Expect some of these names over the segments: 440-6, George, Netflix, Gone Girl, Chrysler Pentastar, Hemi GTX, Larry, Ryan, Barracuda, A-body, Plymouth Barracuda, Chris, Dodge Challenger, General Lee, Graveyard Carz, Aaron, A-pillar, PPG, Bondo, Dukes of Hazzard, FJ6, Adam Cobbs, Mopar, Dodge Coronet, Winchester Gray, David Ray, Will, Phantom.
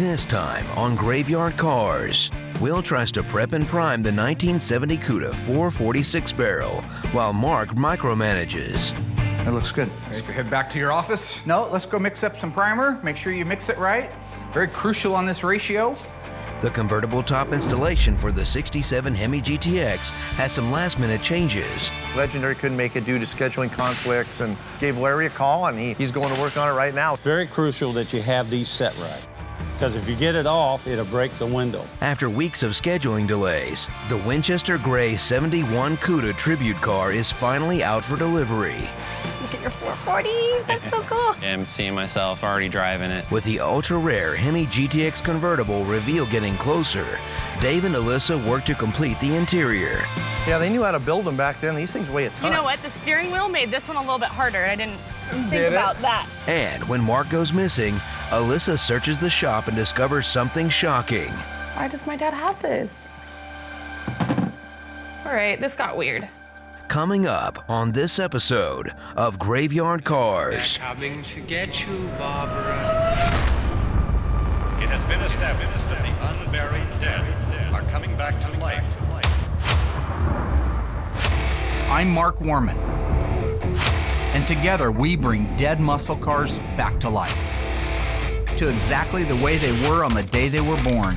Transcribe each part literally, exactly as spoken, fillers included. This time on Graveyard Carz, Will tries to prep and prime the nineteen seventy Cuda four forty-six barrel, while Mark micromanages. That looks good. Let's go head back to your office. No, let's go mix up some primer. Make sure you mix it right. Very crucial on this ratio. The convertible top installation for the sixty-seven Hemi G T X has some last-minute changes. Legendary couldn't make it due to scheduling conflicts and gave Larry a call, and he, he's going to work on it right now. Very crucial that you have these set right, because if you get it off, it'll break the window. After weeks of scheduling delays, the Winchester Gray seventy-one Cuda tribute car is finally out for delivery. Look at your four forty, that's so cool. Yeah, I'm seeing myself already driving it. With the ultra-rare Hemi G T X convertible reveal getting closer, Dave and Alyssa worked to complete the interior. Yeah, they knew how to build them back then. These things weigh a ton. You know what, the steering wheel made this one a little bit harder. I didn't think Did about it? that. And when Mark goes missing, Alyssa searches the shop and discovers something shocking. Why does my dad have this? All right, this got weird. Coming up on this episode of Graveyard Carz. They're coming to get you, Barbara. It has been established that the unburied dead are coming back to life. I'm Mark Worman, and together we bring dead muscle cars back to life, to exactly the way they were on the day they were born.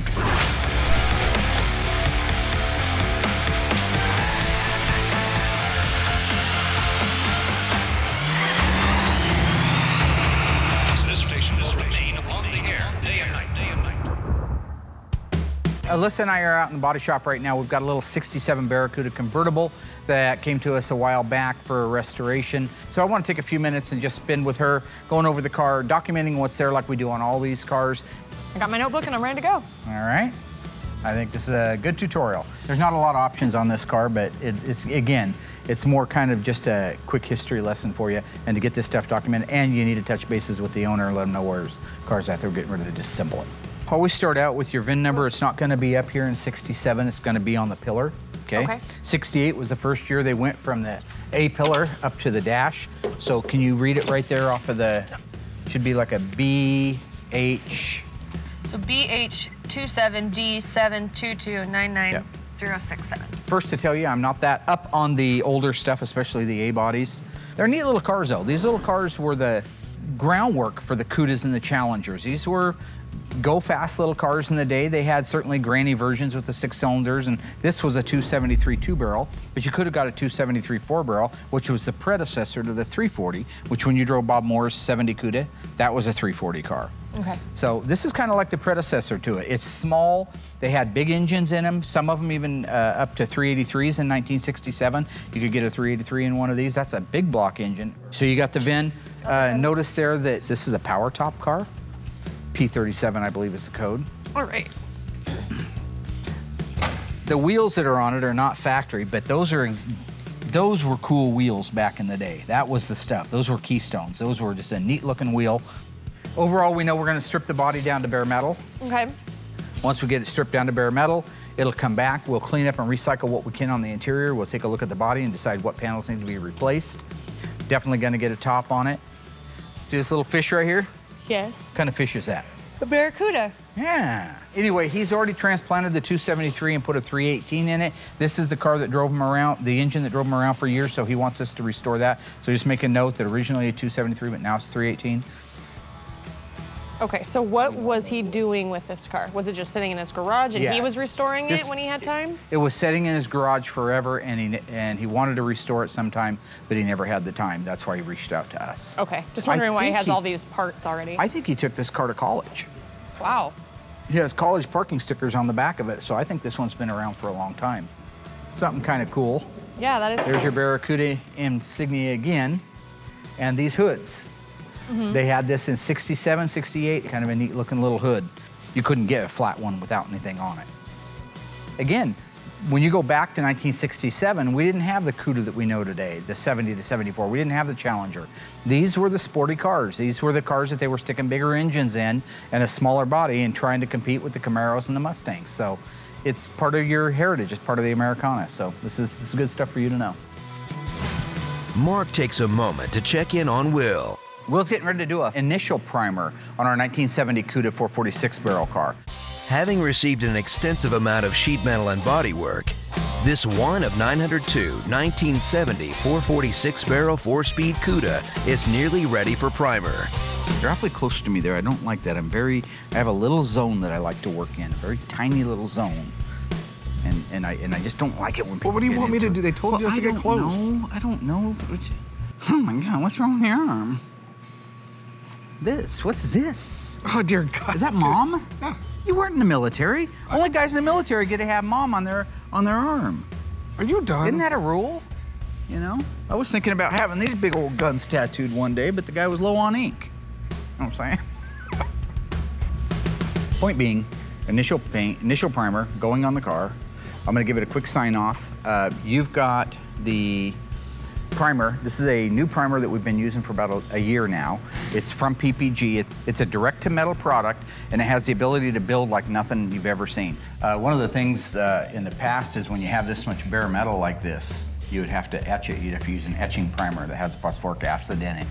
This station will remain on the air day and night, day and night. Alyssa and I are out in the body shop right now. We've got a little sixty-seven Barracuda convertible that came to us a while back for a restoration. So I want to take a few minutes and just spend with her, going over the car, documenting what's there like we do on all these cars. I got my notebook and I'm ready to go. All right. I think this is a good tutorial. There's not a lot of options on this car, but it, it's, again, it's more kind of just a quick history lesson for you and to get this stuff documented, and you need to touch bases with the owner, let them know where his car's at. They're getting ready to disassemble it. Always start out with your V I N number. It's not gonna be up here in sixty-seven, it's gonna be on the pillar. Okay. okay. sixty-eight was the first year they went from the A-pillar up to the dash. So can you read it right there off of the, should be like a B H. So B H two seven D seven two two nine nine zero six seven. First to tell you, I'm not that up on the older stuff, especially the A-bodies. They're neat little cars though. These little cars were the groundwork for the Cudas and the Challengers. These were go-fast little cars in the day. They had certainly granny versions with the six cylinders, and this was a two seventy-three two-barrel, but you could have got a two seventy-three four-barrel, which was the predecessor to the three forty, which when you drove Bob Moore's seventy Cuda, that was a three forty car. Okay. So this is kind of like the predecessor to it. It's small. They had big engines in them, some of them even uh, up to three eighty-threes in nineteen sixty-seven. You could get a three eighty-three in one of these. That's a big block engine. So you got the V I N. Uh, notice there that this is a power top car. P thirty-seven, I believe, is the code. All right. The wheels that are on it are not factory, but those are ex those were cool wheels back in the day. That was the stuff. Those were keystones. Those were just a neat-looking wheel. Overall, we know we're going to strip the body down to bare metal. Okay. Once we get it stripped down to bare metal, it'll come back. We'll clean up and recycle what we can on the interior. We'll take a look at the body and decide what panels need to be replaced. Definitely going to get a top on it. See this little fish right here? Yes. What kind of fish is that? A Barracuda. Yeah. Anyway, he's already transplanted the two seventy-three and put a three eighteen in it. This is the car that drove him around, the engine that drove him around for years, so he wants us to restore that. So just make a note that originally a two seventy-three, but now it's three eighteen. Okay, so what was he doing with this car? Was it just sitting in his garage and yeah. he was restoring this, it when he had time? It, it was sitting in his garage forever, and he, and he wanted to restore it sometime, but he never had the time. That's why he reached out to us. Okay, just wondering why he has he, all these parts already. I think he took this car to college. Wow. He has college parking stickers on the back of it, so I think this one's been around for a long time. Something kind of cool. Yeah, that is There's cool. your Barracuda insignia again, and these hoods. Mm-hmm. They had this in sixty-seven, sixty-eight, kind of a neat looking little hood. You couldn't get a flat one without anything on it. Again, when you go back to nineteen sixty-seven, we didn't have the Cuda that we know today, the seventy to seventy-four. We didn't have the Challenger. These were the sporty cars. These were the cars that they were sticking bigger engines in and a smaller body and trying to compete with the Camaros and the Mustangs. So it's part of your heritage. It's part of the Americana. So this is, this is good stuff for you to know. Mark takes a moment to check in on Will. Will's getting ready to do an initial primer on our nineteen seventy Cuda four forty-six barrel car. Having received an extensive amount of sheet metal and body work, this one of nine oh two nineteen seventy four forty-six barrel four-speed Cuda is nearly ready for primer. You're awfully close to me there. I don't like that. I'm very, I have a little zone that I like to work in, a very tiny little zone. And, and, I, and I just don't like it when people well, what do you want me to do? They told well, you I to get close. Know. I don't know. Oh my God, what's wrong with your arm? This, what's this? Oh dear God. Is that mom? Yeah. You weren't in the military. I... Only guys in the military get to have mom on their, on their arm. Are you done? Isn't that a rule? You know? I was thinking about having these big old guns tattooed one day, but the guy was low on ink. You know what I'm saying? Point being, initial paint, initial primer going on the car. I'm gonna give it a quick sign off. Uh, you've got the primer. This is a new primer that we've been using for about a, a year now. It's from P P G. It, it's a direct-to-metal product, and it has the ability to build like nothing you've ever seen. Uh, one of the things uh, in the past is when you have this much bare metal like this, you would have to etch it. You'd have to use an etching primer that has phosphoric acid in it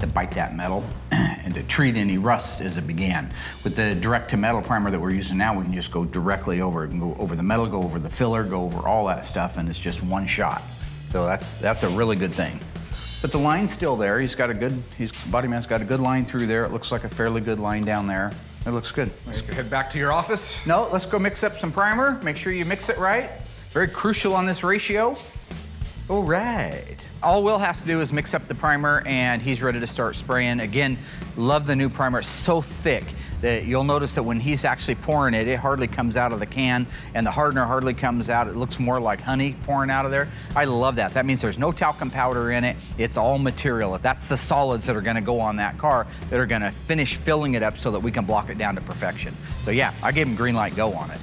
to bite that metal and to treat any rust as it began. With the direct-to-metal primer that we're using now, we can just go directly over it. We can go over the metal, go over the filler, go over all that stuff, and it's just one shot. So that's that's a really good thing. But the line's still there. He's got a good, his body man's got a good line through there. It looks like a fairly good line down there. It looks good. Let's head back to your office. No, let's go mix up some primer. Make sure you mix it right. Very crucial on this ratio. All right. All Will has to do is mix up the primer, and he's ready to start spraying. Again, love the new primer. It's so thick that you'll notice that when he's actually pouring it, it hardly comes out of the can, and the hardener hardly comes out. It looks more like honey pouring out of there. I love that. That means there's no talcum powder in it. It's all material. That's the solids that are going to go on that car that are going to finish filling it up so that we can block it down to perfection. So, yeah, I gave him green light go on it.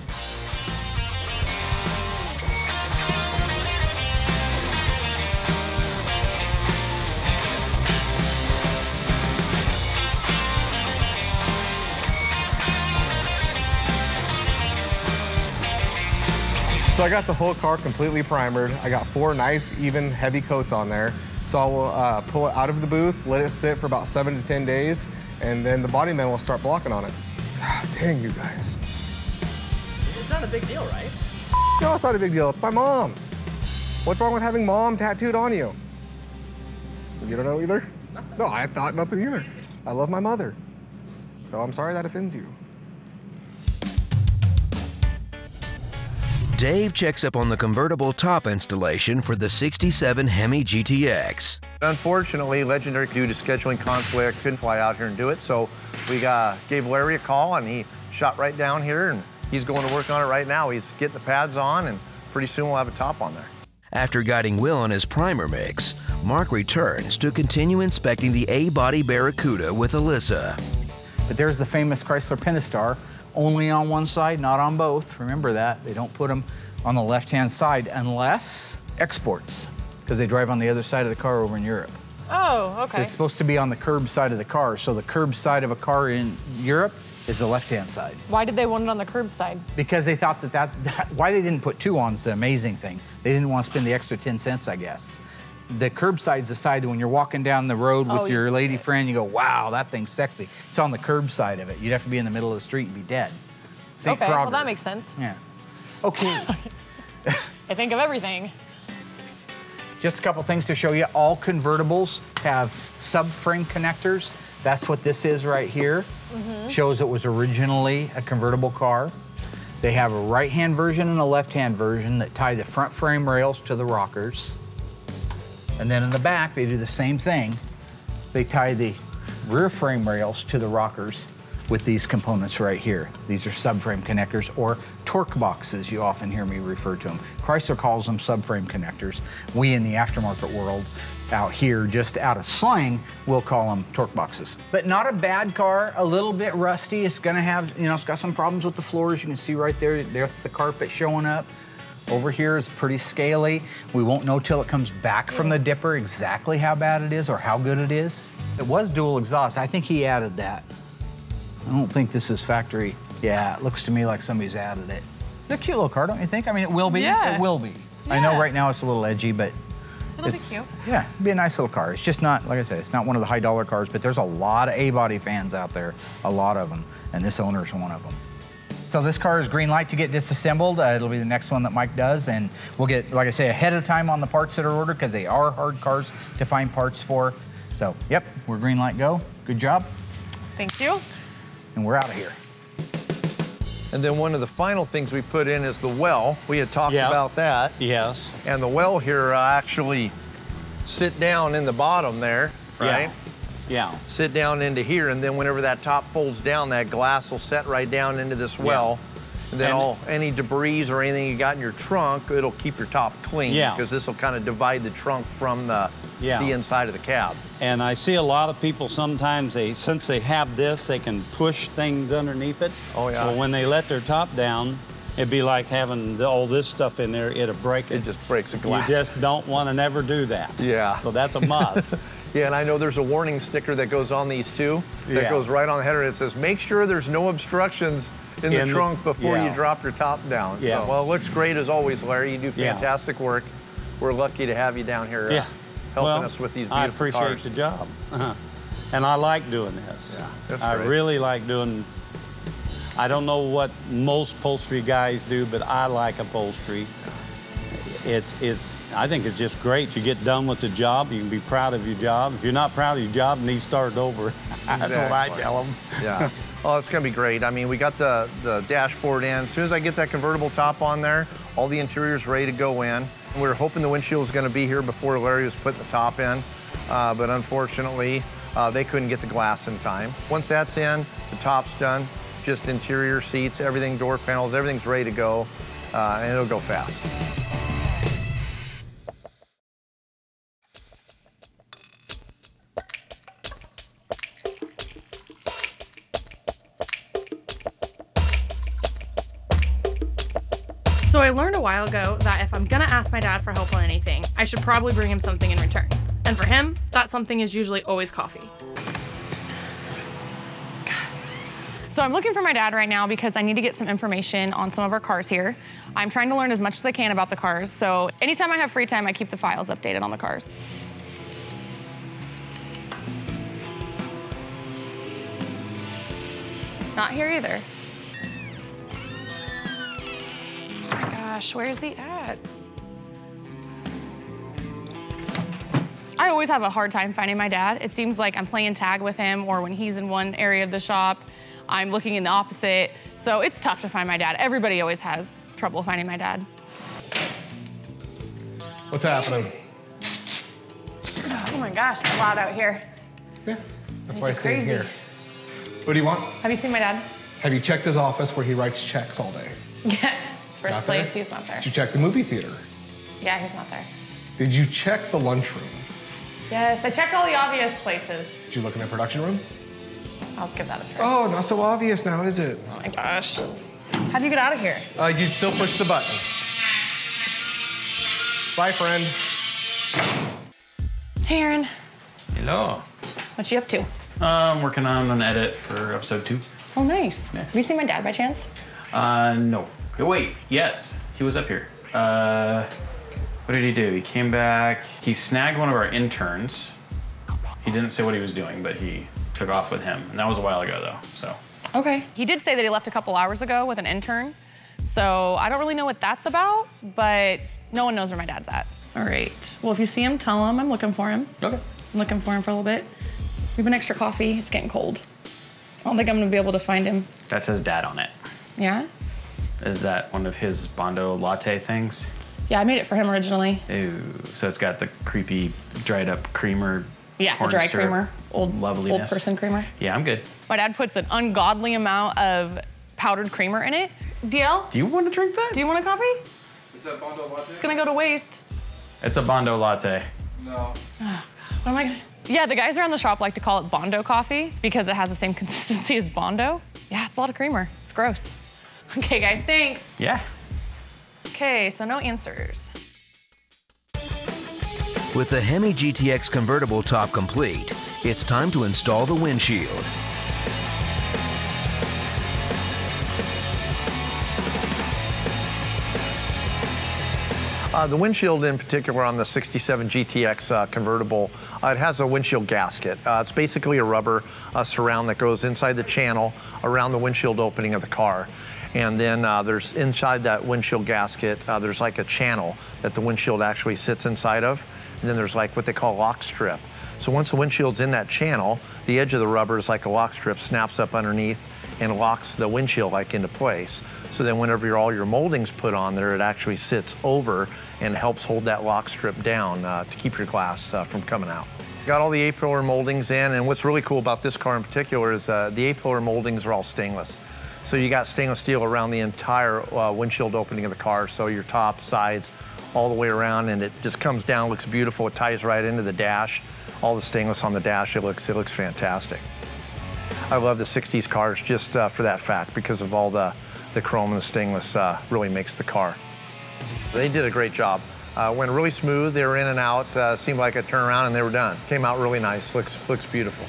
So I got the whole car completely primered. I got four nice, even, heavy coats on there. So I'll uh, pull it out of the booth, let it sit for about seven to ten days, and then the body metal will start blocking on it. God, dang, you guys. It's not a big deal, right? No, it's not a big deal. It's my mom. What's wrong with having mom tattooed on you? You don't know either? Nothing. No, I thought nothing either. I love my mother. So I'm sorry that offends you. Dave checks up on the convertible top installation for the sixty-seven Hemi G T X. Unfortunately, Legendary, due to scheduling conflicts, didn't fly out here and do it, so we uh, gave Larry a call, and he shot right down here, and he's going to work on it right now. He's getting the pads on, and pretty soon we'll have a top on there. After guiding Will on his primer mix, Mark returns to continue inspecting the A-body Barracuda with Alyssa. But there's the famous Chrysler Pentastar. Only on one side, not on both. Remember that. They don't put them on the left-hand side unless exports, because they drive on the other side of the car over in Europe. Oh, okay. It's supposed to be on the curb side of the car, so the curb side of a car in Europe is the left-hand side. Why did they want it on the curb side? Because they thought that that, that why they didn't put two on is the amazing thing. They didn't want to spend the extra ten cents, I guess. The curbside's the side that when you're walking down the road with oh, your lady it. friend, you go, wow, that thing's sexy. It's on the curb side of it. You'd have to be in the middle of the street and be dead. Think okay, Frogger. Well, that makes sense. Yeah. Okay. I think of everything. Just a couple things to show you. All convertibles have subframe connectors. That's what this is right here. Mm-hmm. Shows it was originally a convertible car. They have a right-hand version and a left-hand version that tie the front frame rails to the rockers. And then in the back, they do the same thing. They tie the rear frame rails to the rockers with these components right here. These are subframe connectors or torque boxes. You often hear me refer to them. Chrysler calls them subframe connectors. We in the aftermarket world out here, just out of slang, we'll call them torque boxes. But not a bad car, a little bit rusty. It's gonna have, you know, it's got some problems with the floors. You can see right there, that's the carpet showing up. Over here is pretty scaly. We won't know till it comes back from the dipper exactly how bad it is or how good it is. It was dual exhaust. I think he added that. I don't think this is factory. Yeah, it looks to me like somebody's added it. It's a cute little car, don't you think? I mean, it will be. Yeah. It will be. Yeah. I know right now it's a little edgy, but It'll it's, be cute. Yeah, it'd be a nice little car. It's just not, like I said, it's not one of the high dollar cars, but there's a lot of A-body fans out there, a lot of them, and this owner's one of them. So this car is green light to get disassembled. Uh, it'll be the next one that Mike does, and we'll get, like I say, ahead of time on the parts that are ordered because they are hard cars to find parts for. So, yep, we're green light go. Good job. Thank you. And we're out of here. And then one of the final things we put in is the well. We had talked yep. about that. Yes. And the well here uh, actually sit down in the bottom there, right? Yeah. Yeah. Sit down into here, and then whenever that top folds down, that glass will set right down into this well. Yeah. And then and all any debris or anything you got in your trunk, it'll keep your top clean. Yeah. Because this will kind of divide the trunk from the, yeah. the inside of the cab. And I see a lot of people sometimes, they since they have this, they can push things underneath it. Oh, yeah. So when they let their top down, it'd be like having all this stuff in there, it'll break it. It just breaks the glass. You just don't want to never do that. Yeah. So that's a must. Yeah, and I know there's a warning sticker that goes on these two that yeah. goes right on the header. It says, make sure there's no obstructions in, in the trunk before yeah. you drop your top down. Yeah. So, well, it looks great as always, Larry. You do fantastic yeah. work. We're lucky to have you down here uh, yeah. helping well, us with these beautiful I appreciate cars. The job. Uh-huh. And I like doing this. Yeah, that's I great. really like doing, I don't know what most upholstery guys do, but I like upholstery. It's, it's, I think it's just great. You get done with the job, you can be proud of your job. If you're not proud of your job, then you start over. That's exactly. what I tell them. Yeah. Oh, it's gonna be great. I mean, we got the, the dashboard in. As soon as I get that convertible top on there, all the interior's ready to go in. We were hoping the windshield was gonna be here before Larry was putting the top in, uh, but unfortunately, uh, they couldn't get the glass in time. Once that's in, the top's done. Just interior seats, everything, door panels, everything's ready to go, uh, and it'll go fast. So I learned a while ago that if I'm gonna ask my dad for help on anything, I should probably bring him something in return. And for him, that something is usually always coffee. So I'm looking for my dad right now because I need to get some information on some of our cars here. I'm trying to learn as much as I can about the cars, so anytime I have free time, I keep the files updated on the cars. Not here either. Gosh, where is he at? I always have a hard time finding my dad. It seems like I'm playing tag with him, or when he's in one area of the shop, I'm looking in the opposite. So it's tough to find my dad. Everybody always has trouble finding my dad. What's happening? Oh my gosh, it's loud out here. Yeah, that's why I stayed here. What do you want? Have you seen my dad? Have you checked his office where he writes checks all day? Yes. First place, he's not there. Did you check the movie theater? Yeah, he's not there. Did you check the lunchroom? Yes, I checked all the obvious places. Did you look in the production room? I'll give that a try. Oh, not so obvious now, is it? Oh my gosh. How do you get out of here? Uh, you still push the button. Bye, friend. Hey, Aaron. Hello. What you up to? Uh, I'm working on an edit for episode two. Oh, nice. Yeah. Have you seen my dad by chance? Uh, no. Oh, wait, yes, he was up here. Uh, what did he do? He came back, he snagged one of our interns. He didn't say what he was doing, but he took off with him. And that was a while ago though, so. Okay, he did say that he left a couple hours ago with an intern. So I don't really know what that's about, but no one knows where my dad's at. All right, well, if you see him, tell him I'm looking for him. Okay. I'm looking for him for a little bit. We have an extra coffee, it's getting cold. I don't think I'm gonna be able to find him. That says dad on it. Yeah? Is that one of his Bondo latte things? Yeah, I made it for him originally. Ooh, so it's got the creepy dried up creamer. Yeah, the dry creamer, old, old person creamer. Yeah, I'm good. My dad puts an ungodly amount of powdered creamer in it. D L? Do you want to drink that? Do you want a coffee? Is that Bondo latte? It's gonna go to waste. It's a Bondo latte. No. Oh, what am I gonna... Yeah, the guys around the shop like to call it Bondo coffee because it has the same consistency as Bondo. Yeah, it's a lot of creamer, it's gross. Okay, guys, thanks. Yeah. Okay, so no answers. With the Hemi G T X convertible top complete, it's time to install the windshield. Uh, the windshield in particular on the sixty-seven G T X uh, convertible, uh, it has a windshield gasket. Uh, it's basically a rubber uh, surround that goes inside the channel around the windshield opening of the car. And then uh, there's inside that windshield gasket, uh, there's like a channel that the windshield actually sits inside of. And then there's like what they call lock strip. So once the windshield's in that channel, the edge of the rubber is like a lock strip, snaps up underneath and locks the windshield like into place. So then whenever you're, all your molding's put on there, it actually sits over and helps hold that lock strip down uh, to keep your glass uh, from coming out. Got all the A-pillar moldings in, and what's really cool about this car in particular is uh, the A-pillar moldings are all stainless. So you got stainless steel around the entire uh, windshield opening of the car, so your top, sides, all the way around, and it just comes down, looks beautiful, it ties right into the dash. All the stainless on the dash, it looks, it looks fantastic. I love the sixties cars just uh, for that fact, because of all the, the chrome and the stainless uh, really makes the car. They did a great job. Uh, went really smooth, they were in and out, uh, seemed like a turnaround and they were done. Came out really nice, looks, looks beautiful.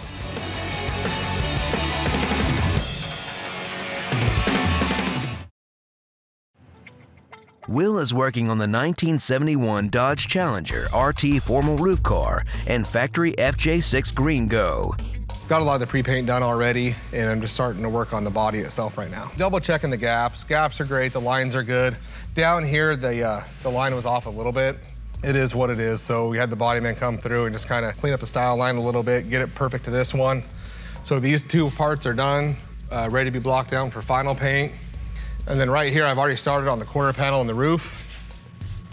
Will is working on the nineteen seventy-one Dodge Challenger R T formal roof car and factory F J six Green Go. Got a lot of the pre-paint done already, and I'm just starting to work on the body itself right now. Double checking the gaps. Gaps are great, the lines are good. Down here, the, uh, the line was off a little bit. It is what it is, so we had the body man come through and just kind of clean up the style line a little bit, get it perfect to this one. So these two parts are done, uh, ready to be blocked down for final paint. And then right here, I've already started on the corner panel and the roof.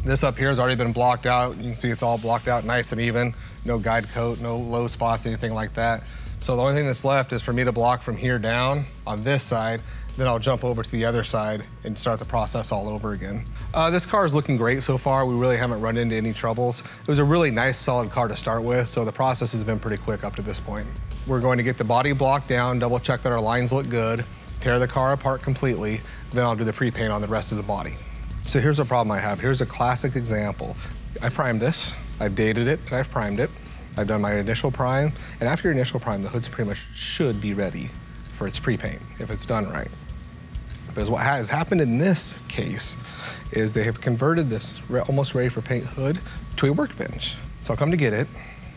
This up here has already been blocked out. You can see it's all blocked out nice and even. No guide coat, no low spots, anything like that. So the only thing that's left is for me to block from here down on this side, then I'll jump over to the other side and start the process all over again. Uh, this car is looking great so far. We really haven't run into any troubles. It was a really nice, solid car to start with, so the process has been pretty quick up to this point. We're going to get the body blocked down, double check that our lines look good, tear the car apart completely, then I'll do the pre-paint on the rest of the body. So here's a problem I have. Here's a classic example. I primed this, I've dated it, and I've primed it. I've done my initial prime, and after your initial prime, the hood's pretty much should be ready for its pre-paint, if it's done right. Because what has happened in this case is they have converted this almost ready for paint hood to a workbench. So I'll come to get it,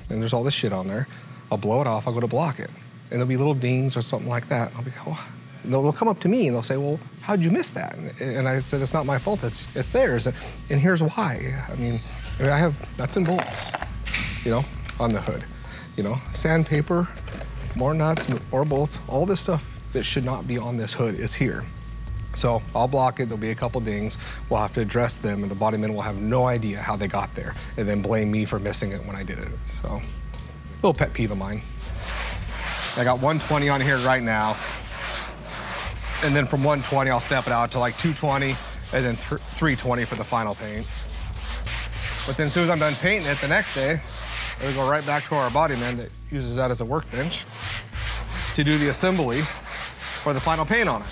and there's all this shit on there. I'll blow it off, I'll go to block it, and there'll be little dings or something like that. I'll be like, oh. They'll, they'll come up to me and they'll say, well, how'd you miss that? And, and I said, it's not my fault, it's, it's theirs. And, and here's why. I mean, I have nuts and bolts, you know, on the hood. You know, sandpaper, more nuts, more bolts, all this stuff that should not be on this hood is here. So I'll block it, there'll be a couple dings, we'll have to address them, and the body men will have no idea how they got there, and then blame me for missing it when I did it. So, a little pet peeve of mine. I got one twenty on here right now. And then from one twenty, I'll step it out to like two twenty, and then three twenty for the final paint. But then as soon as I'm done painting it, the next day, it'll go right back to our body man that uses that as a workbench to do the assembly for the final paint on it.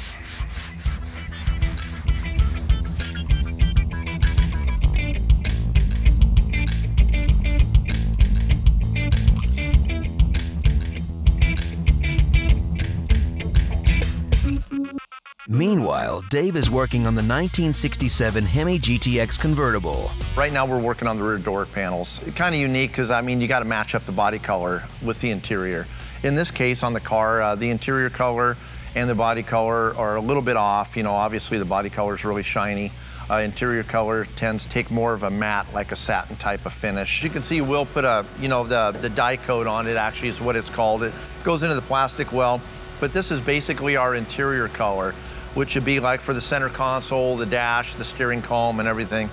Meanwhile, Dave is working on the nineteen sixty-seven Hemi G T X convertible. Right now we're working on the rear door panels. Kind of unique because, I mean, you got to match up the body color with the interior. In this case on the car, uh, the interior color and the body color are a little bit off. You know, obviously the body color is really shiny. Uh, interior color tends to take more of a matte, like a satin type of finish. You can see Will put a, you know, the, the dye coat on it actually is what it's called. It goes into the plastic well, but this is basically our interior color, which would be like for the center console, the dash, the steering column, and everything.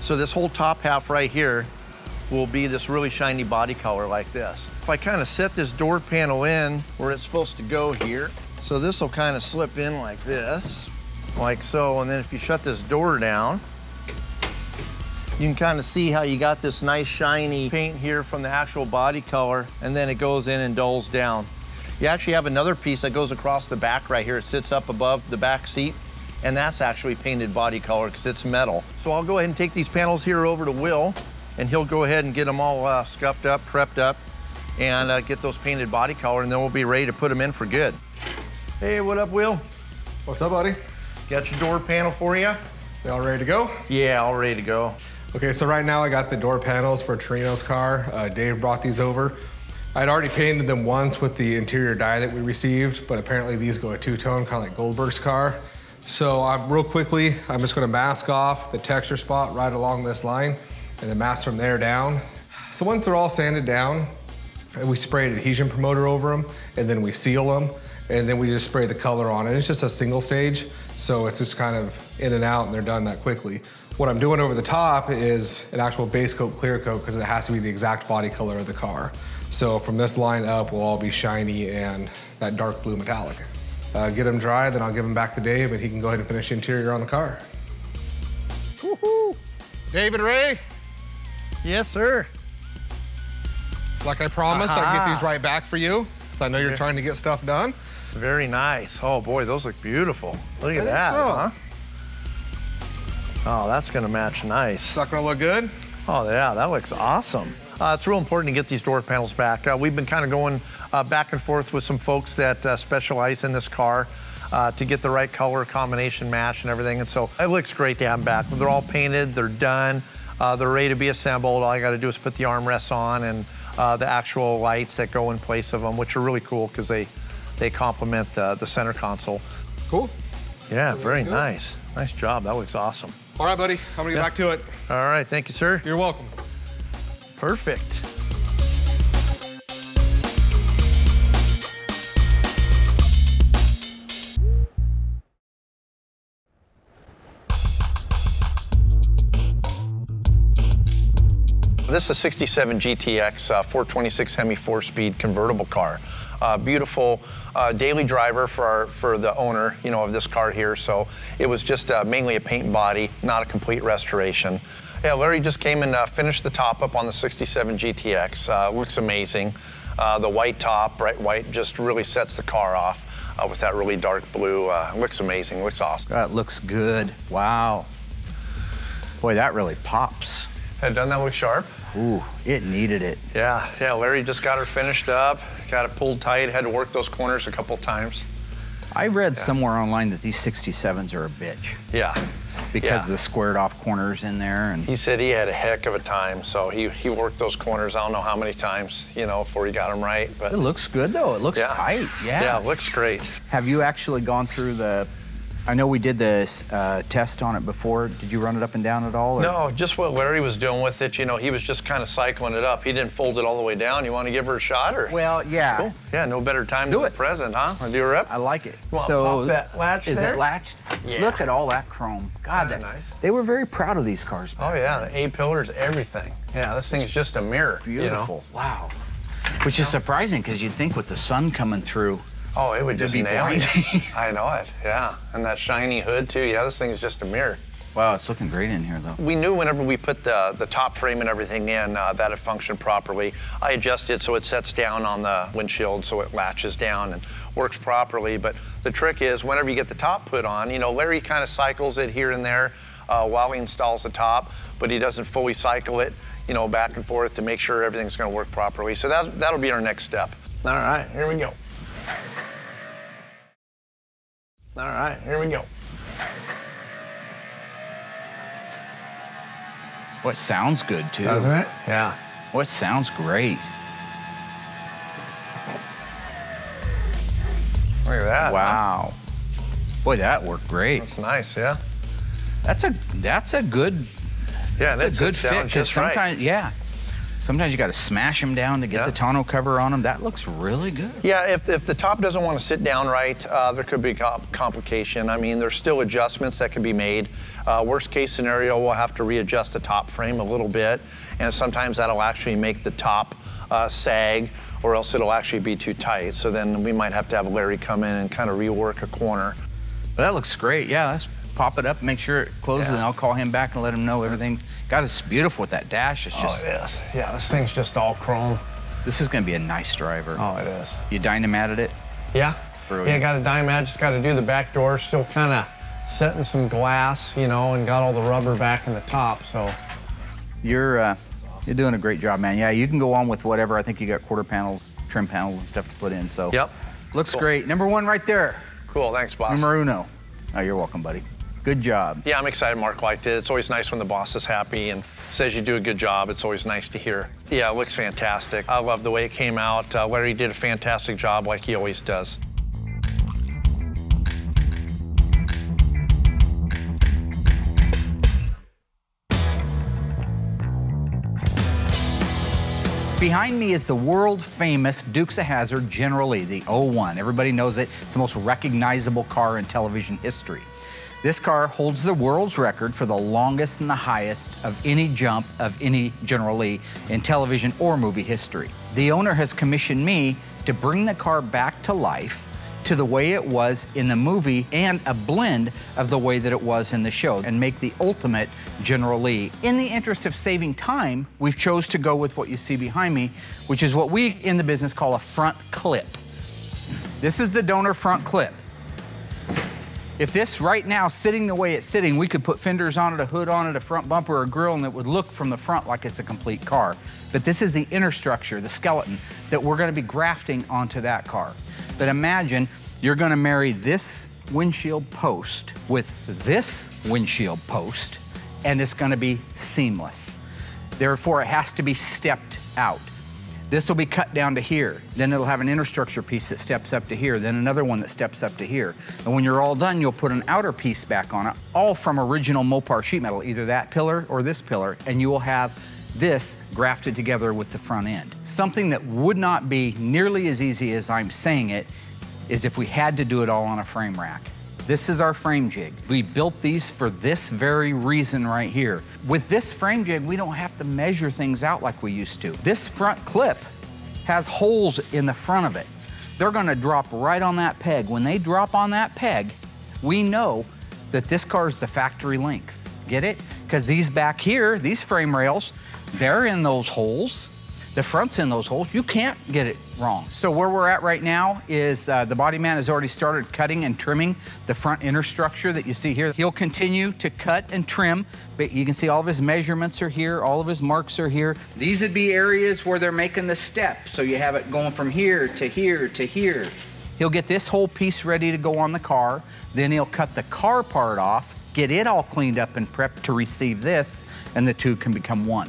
So this whole top half right here will be this really shiny body color like this. If I kind of set this door panel in where it's supposed to go here, so this will kind of slip in like this, like so, and then if you shut this door down, you can kind of see how you got this nice shiny paint here from the actual body color, and then it goes in and dulls down. You actually have another piece that goes across the back right here. It sits up above the back seat, and that's actually painted body color because it's metal. So I'll go ahead and take these panels here over to Will, and he'll go ahead and get them all uh, scuffed up, prepped up, and uh, get those painted body color, and then we'll be ready to put them in for good. Hey, what up, Will? What's up, buddy? Got your door panel for you? They all ready to go? Yeah, all ready to go. Okay, so right now I got the door panels for Torino's car. Uh, Dave brought these over. I'd already painted them once with the interior dye that we received, but apparently these go a two-tone, kind of like Goldberg's car. So I'm, real quickly, I'm just gonna mask off the texture spot right along this line and then mask from there down. So once they're all sanded down, we spray an adhesion promoter over them and then we seal them and then we just spray the color on it. It's just a single stage, so it's just kind of in and out and they're done that quickly. What I'm doing over the top is an actual base coat, clear coat, because it has to be the exact body color of the car. So from this line up, we'll all be shiny and that dark blue metallic. Uh, get them dry, then I'll give them back to Dave and he can go ahead and finish the interior on the car. Woohoo! David Ray? Yes, sir. Like I promised, uh-huh. I can get these right back for you, because I know you're trying to get stuff done. Very nice. Oh boy, those look beautiful. Look at I that, so. huh? Oh, that's gonna match nice. Is that gonna look good? Oh yeah, that looks awesome. Uh, it's real important to get these door panels back. Uh, we've been kind of going uh, back and forth with some folks that uh, specialize in this car uh, to get the right color combination match and everything. And so it looks great to have them back. They're all painted, they're done, uh, they're ready to be assembled. All I gotta do is put the armrests on and uh, the actual lights that go in place of them, which are really cool because they, they complement the, the center console. Cool. Yeah, very nice. Nice job, that looks awesome. All right, buddy, I'm gonna get yeah. back to it. All right, thank you, sir. You're welcome. Perfect. This is a sixty-seven G T X uh, four twenty-six Hemi four-speed convertible car. Uh, beautiful uh, daily driver for our, for the owner, you know, of this car here. So it was just uh, mainly a paint and body, not a complete restoration. Yeah, Larry just came and uh, finished the top up on the sixty-seven G T X. Uh, looks amazing. Uh, the white top, bright white, just really sets the car off uh, with that really dark blue. Uh, looks amazing, looks awesome. That looks good, wow. Boy, that really pops. Had done that look sharp? Ooh, it needed it. Yeah, yeah, Larry just got her finished up, got it pulled tight, had to work those corners a couple times. I read yeah. somewhere online that these sixty-sevens are a bitch. Yeah. Because yeah. the squared off corners in there. And he said he had a heck of a time, so he, he worked those corners, I don't know how many times, you know, before he got them right. But it looks good though, it looks yeah. tight, yeah. Yeah, it looks great. Have you actually gone through the, I know we did the uh, test on it before. Did you run it up and down at all? Or? No, just what Larry was doing with it, you know, he was just kind of cycling it up. He didn't fold it all the way down. You want to give her a shot or? Well, yeah. Cool. Yeah, no better time do than it. the present, huh? I'll do her up. I like it. Well, so that latch is there? It latched? Yeah. Look at all that chrome. God, that's that, nice. They were very proud of these cars. Oh yeah, the A-pillars, everything. Yeah, this thing's just a mirror. Beautiful, you know? Wow. Which is surprising because you'd think with the sun coming through, oh, it would just nail it. I know it, yeah. And that shiny hood too. Yeah, this thing's just a mirror. Wow, it's looking great in here though. We knew whenever we put the, the top frame and everything in uh, that it functioned properly. I adjusted so it sets down on the windshield so it latches down and works properly. But the trick is whenever you get the top put on, you know, Larry kind of cycles it here and there uh, while he installs the top, but he doesn't fully cycle it, you know, back and forth to make sure everything's gonna work properly. So that, that'll be our next step. All right, here we go. All right, here we go. What sounds good too. Doesn't it? Yeah. What sounds great. Look at that. Wow. Huh? Boy, that worked great. That's nice, yeah. That's a that's a good yeah, that's, that's a good fit. Because sometimes right. yeah. Sometimes you got to smash them down to get yeah. the tonneau cover on them. That looks really good. Yeah, if, if the top doesn't want to sit down right, uh, there could be complication. I mean, there's still adjustments that can be made. Uh, worst case scenario, we'll have to readjust the top frame a little bit. And sometimes that'll actually make the top uh, sag, or else it'll actually be too tight. So then we might have to have Larry come in and kind of rework a corner. Well, that looks great, yeah. That's pop it up, make sure it closes, yeah. and I'll call him back and let him know everything. God, it's beautiful with that dash. It's just, oh, it is. Yeah, this thing's just all chrome. This is going to be a nice driver. Oh, it is. You Dynamatted it? Yeah. Brilliant. Yeah, got a Dynamat, just got to do the back door. Still kind of setting some glass, you know, and got all the rubber back in the top, so. You're, uh, you're doing a great job, man. Yeah, you can go on with whatever. I think you got quarter panels, trim panels, and stuff to put in, so. Yep. Looks cool. Great. Number one right there. Cool, thanks, boss. Number uno. Oh, you're welcome, buddy. Good job. Yeah, I'm excited Mark liked it. It's always nice when the boss is happy and says you do a good job. It's always nice to hear. Yeah, it looks fantastic. I love the way it came out. Uh, Larry did a fantastic job like he always does. Behind me is the world-famous Dukes of Hazzard General Lee, the oh one. Everybody knows it. It's the most recognizable car in television history. This car holds the world's record for the longest and the highest of any jump of any General Lee in television or movie history. The owner has commissioned me to bring the car back to life to the way it was in the movie and a blend of the way that it was in the show and make the ultimate General Lee. In the interest of saving time, we've chose to go with what you see behind me, which is what we in the business call a front clip. This is the donor front clip. If this right now, sitting the way it's sitting, we could put fenders on it, a hood on it, a front bumper, a grill, and it would look from the front like it's a complete car. But this is the inner structure, the skeleton, that we're gonna be grafting onto that car. But imagine you're gonna marry this windshield post with this windshield post, and it's gonna be seamless. Therefore, it has to be stepped out. This will be cut down to here. Then it'll have an inner structure piece that steps up to here, then another one that steps up to here. And when you're all done, you'll put an outer piece back on it, all from original Mopar sheet metal, either that pillar or this pillar, and you will have this grafted together with the front end. Something that would not be nearly as easy as I'm saying it is if we had to do it all on a frame rack. This is our frame jig. We built these for this very reason right here. With this frame jig, we don't have to measure things out like we used to. This front clip has holes in the front of it. They're gonna drop right on that peg. When they drop on that peg, we know that this car's the factory length. Get it? Because these back here, these frame rails, they're in those holes. The front's in those holes. You can't get it wrong. So where we're at right now is uh, the body man has already started cutting and trimming the front inner structure that you see here. He'll continue to cut and trim, but you can see all of his measurements are here, all of his marks are here. These would be areas where they're making the step. So you have it going from here to here to here. He'll get this whole piece ready to go on the car. Then he'll cut the car part off, get it all cleaned up and prepped to receive this, and the two can become one.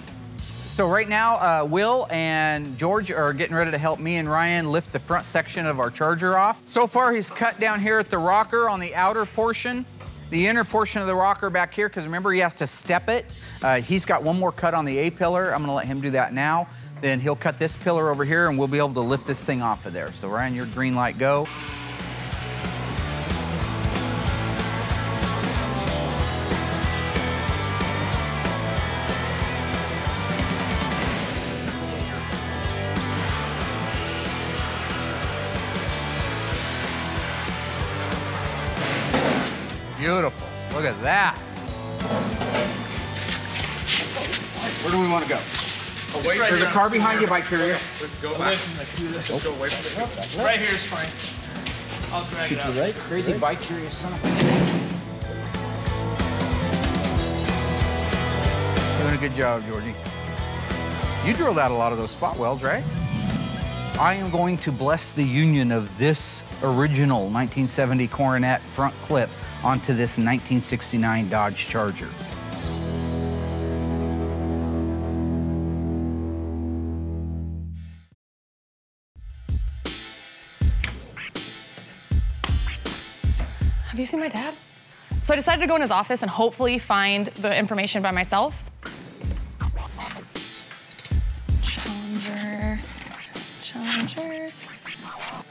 So right now, uh, Will and George are getting ready to help me and Ryan lift the front section of our Charger off. So far, he's cut down here at the rocker on the outer portion, the inner portion of the rocker back here, because remember, he has to step it. Uh, he's got one more cut on the A-pillar. I'm gonna let him do that now. Then he'll cut this pillar over here and we'll be able to lift this thing off of there. So Ryan, your green light, go. Beautiful. Look at that. Where do we want to go? Oh, wait, right there's here. A car behind you, bike carrier. Go back. Just go away from it. Right here is fine. I'll drag Keep it out. Right? Crazy right? Bike carrier son of a bitch. Doing a good job, Georgie. You drilled out a lot of those spot welds, right? I am going to bless the union of this original nineteen seventy Coronet front clip onto this nineteen sixty-nine Dodge Charger. Have you seen my dad? So I decided to go in his office and hopefully find the information by myself. Challenger, Challenger. What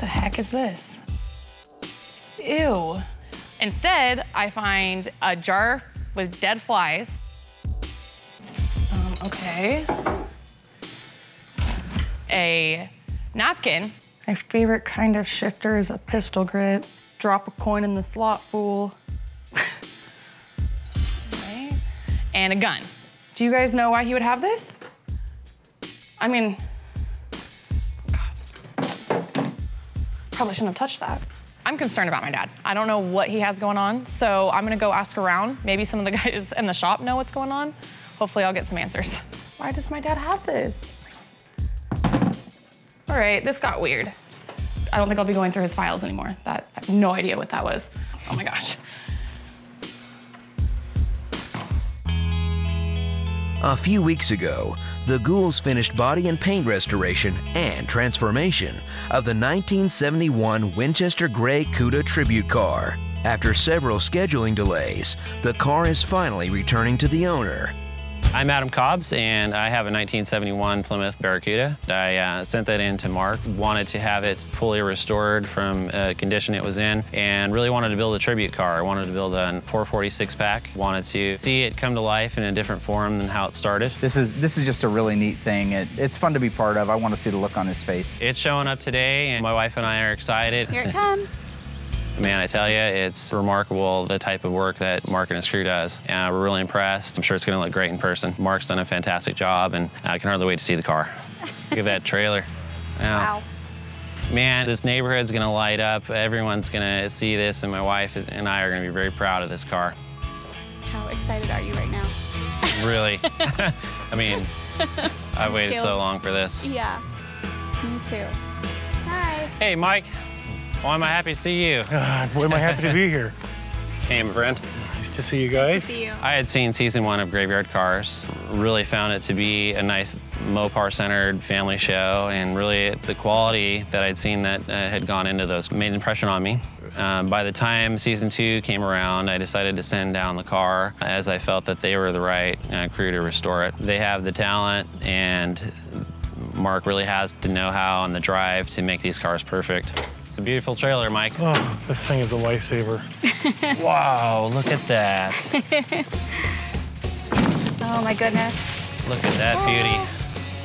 the heck is this? Ew. Instead, I find a jar with dead flies. Um, okay. A napkin. My favorite kind of shifter is a pistol grip. Drop a coin in the slot pool. Right. And a gun. Do you guys know why he would have this? I mean, God. Probably shouldn't have touched that. I'm concerned about my dad. I don't know what he has going on, so I'm gonna go ask around. Maybe some of the guys in the shop know what's going on. Hopefully I'll get some answers. Why does my dad have this? All right, this got weird. I don't think I'll be going through his files anymore. That, I no idea what that was. Oh my gosh. A few weeks ago, the Ghouls finished body and paint restoration and transformation of the nineteen seventy-one Winchester Gray Cuda Tribute Car. After several scheduling delays, the car is finally returning to the owner. I'm Adam Cobbs, and I have a nineteen seventy-one Plymouth Barracuda. I uh, sent that in to Mark, wanted to have it fully restored from a condition it was in, and really wanted to build a tribute car. I wanted to build a four forty six pack, wanted to see it come to life in a different form than how it started. This is this is just a really neat thing. It, it's fun to be part of. I want to see the look on his face. It's showing up today, and my wife and I are excited. Here it comes. Man, I tell you, it's remarkable the type of work that Mark and his crew does. Uh, we're really impressed. I'm sure it's gonna look great in person. Mark's done a fantastic job, and I can hardly wait to see the car. Look at that trailer. Wow. wow. Man, this neighborhood's gonna light up. Everyone's gonna see this, and my wife is, and I are gonna be very proud of this car. How excited are you right now? Really? I mean, I've waited so long for this. Yeah, me too. Hi. Hey, Mike. Why am I happy to see you? Uh, boy, am I happy to be here. Hey, my friend. Nice to see you guys. Nice to see you. I had seen season one of Graveyard Carz. Really found it to be a nice Mopar-centered family show, and really the quality that I'd seen that uh, had gone into those made an impression on me. Um, by the time season two came around, I decided to send down the car as I felt that they were the right uh, crew to restore it. They have the talent, and Mark really has the know-how and the drive to make these cars perfect. It's a beautiful trailer, Mike. Oh, this thing is a lifesaver. Wow, look at that. Oh my goodness. Look at that beauty.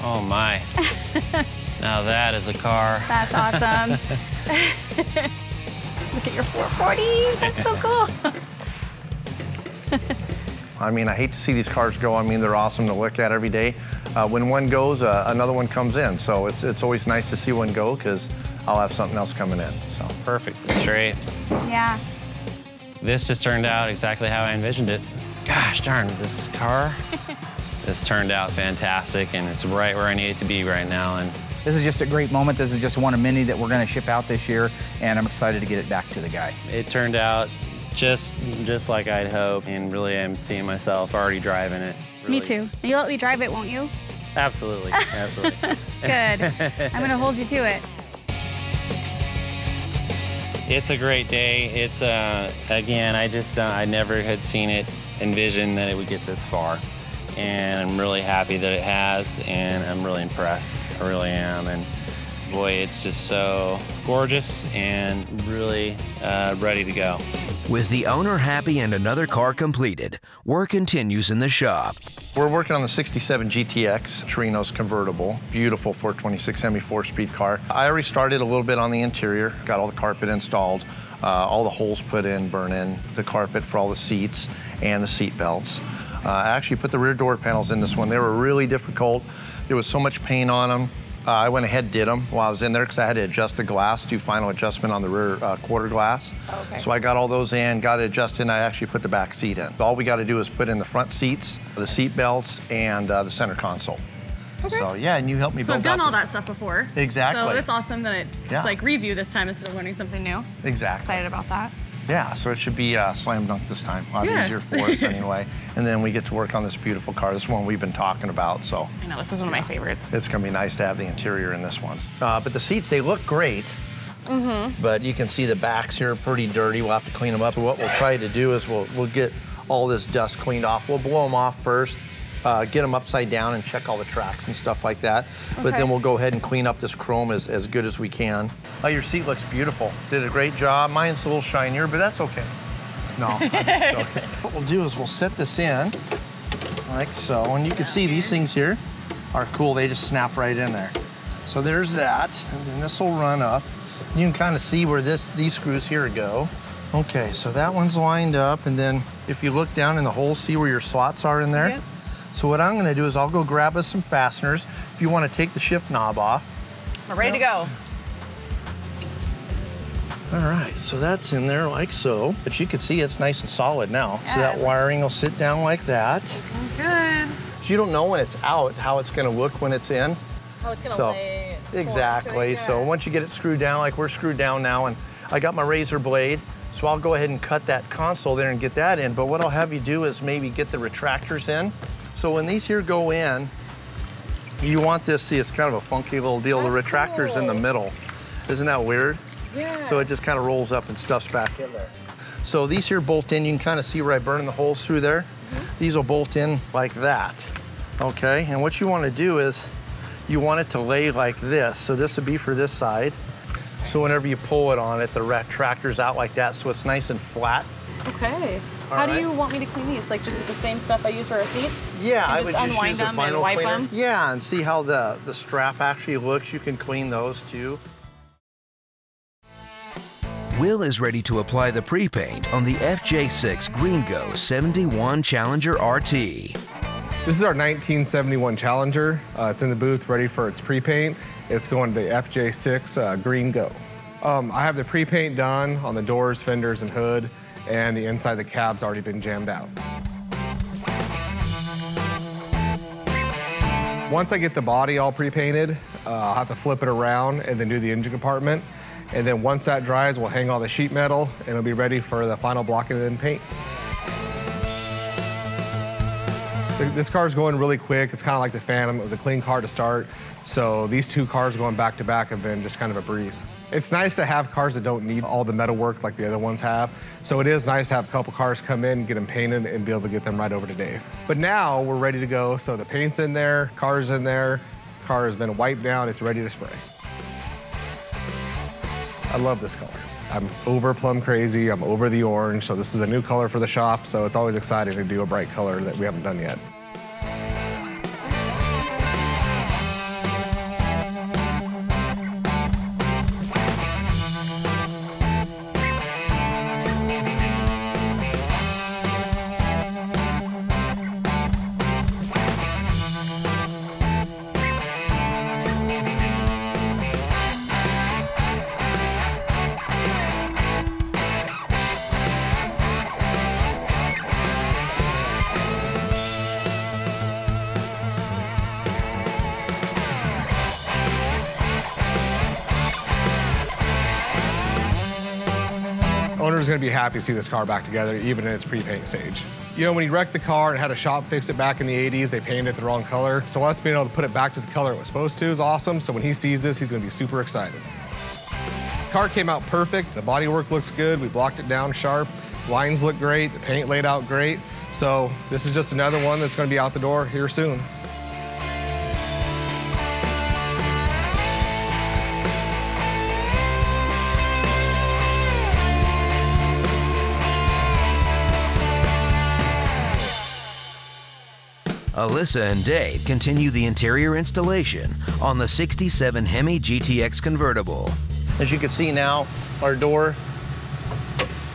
Oh my. Now that is a car. That's awesome. Look at your four forty. That's so cool. I mean, I hate to see these cars go. I mean, they're awesome to look at every day. Uh, when one goes, uh, another one comes in. So it's, it's always nice to see one go, because I'll have something else coming in, so. Perfect, straight. Yeah. This just turned out exactly how I envisioned it. Gosh darn, this car, this turned out fantastic, and it's right where I need it to be right now. And this is just a great moment. This is just one of many that we're gonna ship out this year, and I'm excited to get it back to the guy. It turned out just, just like I'd hoped, and really I'm seeing myself already driving it. Really. Me too. You'll let me drive it, won't you? Absolutely, absolutely. Good, I'm gonna hold you to it. It's a great day. It's, uh, again, I just, uh, I never had seen it, envisioned that it would get this far. And I'm really happy that it has, and I'm really impressed. I really am. And boy, it's just so gorgeous and really uh, ready to go. With the owner happy and another car completed, work continues in the shop. We're working on the sixty-seven G T X, Torino's convertible, beautiful four twenty-six Hemi four-speed car. I already started a little bit on the interior, got all the carpet installed, uh, all the holes put in, burn in, the carpet for all the seats and the seat belts. Uh, I actually put the rear door panels in this one. They were really difficult. There was so much paint on them. Uh, I went ahead and did them while I was in there, because I had to adjust the glass, do final adjustment on the rear uh, quarter glass. Okay. So I got all those in, got it adjusted, and I actually put the back seat in. All we got to do is put in the front seats, the seat belts, and uh, the center console. Okay. So yeah, and you helped me so build I've done all that stuff before. Exactly. So it's awesome that it's yeah. like review this time instead of learning something new. Exactly. Excited about that. Yeah, so it should be uh, slam dunk this time. A lot yeah. easier for us anyway. And then we get to work on this beautiful car. This one we've been talking about, so. I know, this is one yeah. of my favorites. It's gonna be nice to have the interior in this one. Uh, but the seats, they look great. Mm-hmm. But you can see the backs here are pretty dirty. We'll have to clean them up. So what we'll try to do is we'll, we'll get all this dust cleaned off. We'll blow them off first, uh, get them upside down and check all the tracks and stuff like that. Okay. But then we'll go ahead and clean up this chrome as, as good as we can. Oh, your seat looks beautiful. Did a great job. Mine's a little shinier, but that's okay. No, I'm just joking. What we'll do is we'll set this in like so. And you can see these things here are cool. They just snap right in there. So there's that. And then this will run up. You can kind of see where this these screws here go. Okay, so that one's lined up. And then if you look down in the hole, see where your slots are in there? Yep. So what I'm gonna do is I'll go grab us some fasteners. If you wanna take the shift knob off. We're ready yep. to go. All right, so that's in there like so. But you can see it's nice and solid now. Yeah. So that wiring will sit down like that. Looking good. So you don't know when it's out, how it's gonna look when it's in. How it's gonna so, lay. Exactly, so once you get it screwed down, like we're screwed down now, and I got my razor blade, so I'll go ahead and cut that console there and get that in. But what I'll have you do is maybe get the retractors in. So when these here go in, you want this, see, it's kind of a funky little deal. That's the retractor's cool. in the middle. Isn't that weird? Yeah. So it just kind of rolls up and stuffs back in there. So these here bolt in, you can kind of see where I burn the holes through there. Mm-hmm. These will bolt in like that, okay? And what you want to do is you want it to lay like this. So this would be for this side. So whenever you pull it on it, the retractor's out like that, so it's nice and flat. Okay. All How right. do you want me to clean these? Like just the same stuff I use for our seats? Yeah, I would just unwind them and wipe them? Yeah, and see how the, the strap actually looks. You can clean those too. Will is ready to apply the pre-paint on the F J six Gringo seventy-one Challenger R T. This is our nineteen seventy-one Challenger. Uh, it's in the booth, ready for its pre-paint. It's going to the F J six uh, Gringo. Um, I have the pre-paint done on the doors, fenders, and hood, and the inside of the cab's already been jammed out. Once I get the body all pre-painted, uh, I'll have to flip it around and then do the engine compartment. And then once that dries, we'll hang all the sheet metal, and it'll be ready for the final block and then paint. This car's going really quick. It's kind of like the Phantom. It was a clean car to start. So these two cars going back to back have been just kind of a breeze. It's nice to have cars that don't need all the metal work like the other ones have. So it is nice to have a couple cars come in, get them painted, and be able to get them right over to Dave. But now we're ready to go. So the paint's in there, car's in there, car has been wiped down, it's ready to spray. I love this color. I'm over plum crazy, I'm over the orange, so this is a new color for the shop, so it's always exciting to do a bright color that we haven't done yet. Owner's gonna be happy to see this car back together, even in its pre-paint stage. You know, when he wrecked the car and had a shop fix it back in the eighties, they painted it the wrong color. So us being able to put it back to the color it was supposed to is awesome. So when he sees this, he's gonna be super excited. Car came out perfect. The bodywork looks good. We blocked it down sharp. Lines look great. The paint laid out great. So this is just another one that's gonna be out the door here soon. Alyssa and Dave continue the interior installation on the sixty-seven Hemi G T X convertible. As you can see now, our door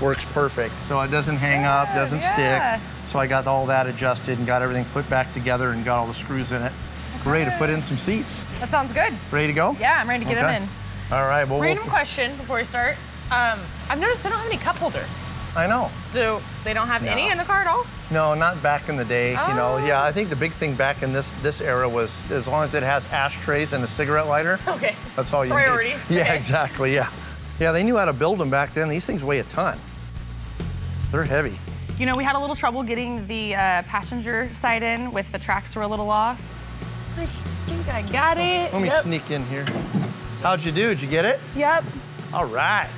works perfect. So it doesn't hang yeah, up, doesn't yeah. stick. So I got all that adjusted and got everything put back together and got all the screws in it. Okay. Ready to put in some seats. That sounds good. Ready to go? Yeah, I'm ready to get okay. them in. All right. Well, Random we'll... question before we start. Um, I've noticed they don't have any cup holders. I know. So they don't have no. any in the car at all? No, not back in the day, oh. you know. Yeah, I think the big thing back in this this era was as long as it has ashtrays and a cigarette lighter, okay. that's all you Priorities. need. Priorities. Yeah, okay. exactly, yeah. Yeah, they knew how to build them back then. These things weigh a ton. They're heavy. You know, we had a little trouble getting the uh, passenger side in with the tracks were a little off. I think I got it. Let me yep. sneak in here. How'd you do? Did you get it? Yep. All right.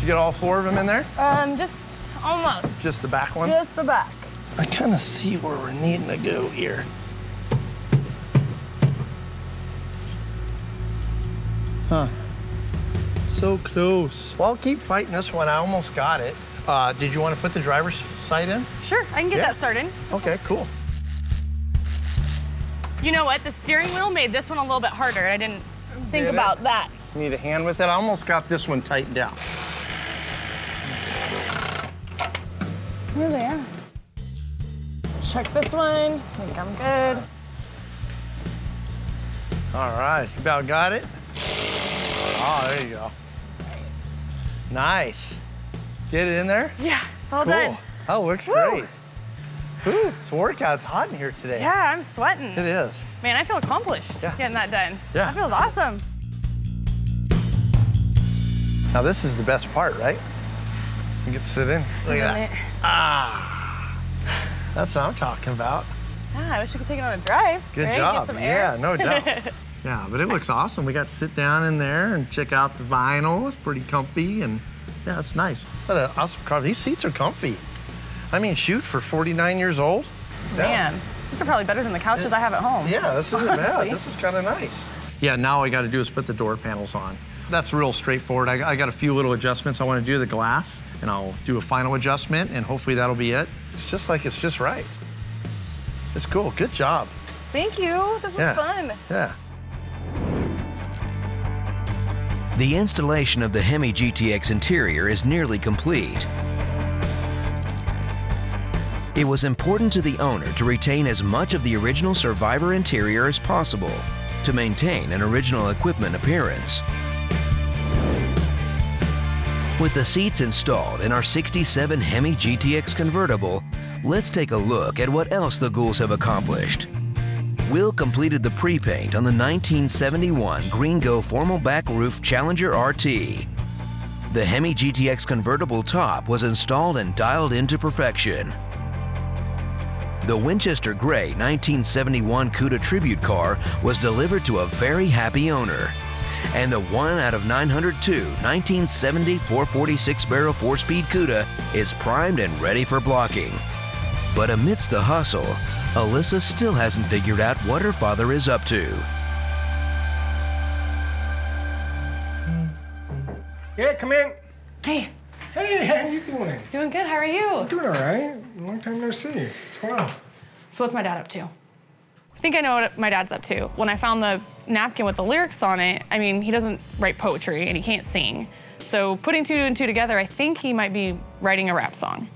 You get all four of them in there? Um, just almost. Just the back one? Just the back. I kind of see where we're needing to go here. Huh. So close. Well, I'll keep fighting this one. I almost got it. Uh, did you want to put the driver's side in? Sure, I can get yeah. that started. Okay, cool. You know what? The steering wheel made this one a little bit harder. I didn't think Did about it? that. You need a hand with it? I almost got this one tightened down. There they are. Check this one. I think I'm good. All right. You about got it? Oh, there you go. Nice. Get it in there? Yeah, it's all cool. done. Oh, looks Woo. great. Woo, it's a workout. It's hot in here today. Yeah, I'm sweating. It is. Man, I feel accomplished yeah. getting that done. Yeah. That feels awesome. Now this is the best part, right? You get to sit in. Sit Look at in that. It. Ah, that's what I'm talking about. Ah, I wish we could take it on a drive. Good right? job. Get some air. Yeah, no doubt. Yeah, but it looks awesome. We got to sit down in there and check out the vinyl. It's pretty comfy, and yeah, it's nice. What an awesome car. These seats are comfy. I mean, shoot, for forty-nine years old. Man, yeah. These are probably better than the couches it, I have at home. Yeah, this isn't honestly bad. This is kind of nice. Yeah, now all I got to do is put the door panels on. That's real straightforward. I, I got a few little adjustments I want to do to the glass, and I'll do a final adjustment, and hopefully that'll be it. It's just like it's just right. It's cool. Good job. Thank you. This was yeah. fun. Yeah. The installation of the Hemi G T X interior is nearly complete. It was important to the owner to retain as much of the original Survivor interior as possible to maintain an original equipment appearance. With the seats installed in our sixty-seven Hemi G T X convertible, let's take a look at what else the Ghouls have accomplished. Will completed the pre-paint on the nineteen seventy-one Gringo formal back roof Challenger R T. The Hemi G T X convertible top was installed and dialed into perfection. The Winchester Gray nineteen seventy-one Cuda Tribute car was delivered to a very happy owner. And the one out of nine hundred two nineteen seventy four forty-six barrel four-speed Cuda is primed and ready for blocking. But amidst the hustle, Alyssa still hasn't figured out what her father is up to. Yeah, come in. Hey. Hey, how are you doing? Doing good, how are you? I'm doing all right. Long time no see. What's going on? So what's my dad up to? I think I know what my dad's up to. When I found the napkin with the lyrics on it, I mean, he doesn't write poetry and he can't sing. So putting two and two together, I think he might be writing a rap song.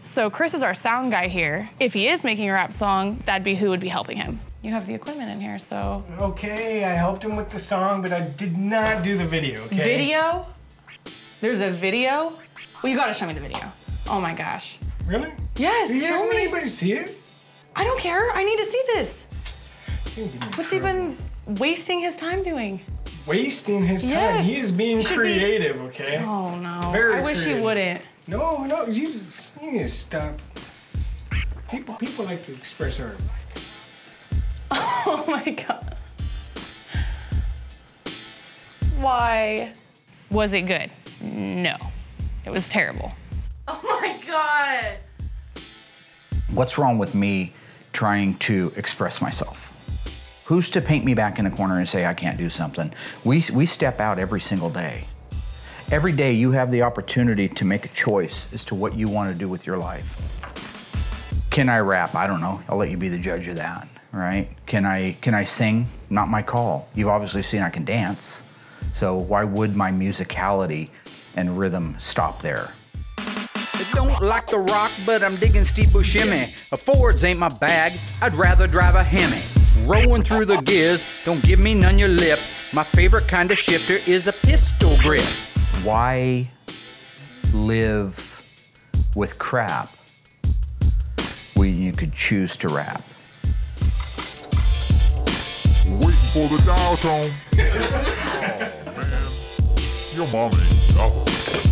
So Chris is our sound guy here. If he is making a rap song, that'd be who would be helping him. You have the equipment in here, so. Okay, I helped him with the song, but I did not do the video, okay? Video? There's a video? Well, you gotta show me the video. Oh my gosh. Really? Yes, show me. You guys want anybody to see it? I don't care, I need to see this. What's he been wasting his time doing? Wasting his time? Yes. He is being creative, be... okay? Oh no, Very I wish creative. he wouldn't. No, no, you, you need to stop. People, people like to express art. Oh my God. Why? Was it good? No, it was terrible. Oh my God. What's wrong with me trying to express myself? Who's to paint me back in a corner and say I can't do something? We, we step out every single day. Every day you have the opportunity to make a choice as to what you want to do with your life. Can I rap? I don't know. I'll let you be the judge of that, right? Can I, can I sing? Not my call. You've obviously seen I can dance. So why would my musicality and rhythm stop there? I don't like the rock, but I'm digging steeple shimmy. A Ford's ain't my bag. I'd rather drive a Hemi. Rolling through the gears, don't give me none your lip. My favorite kind of shifter is a pistol grip. Why live with crap when you could choose to rap? Waiting for the dial tone. Oh, man. Your mama ain't awful.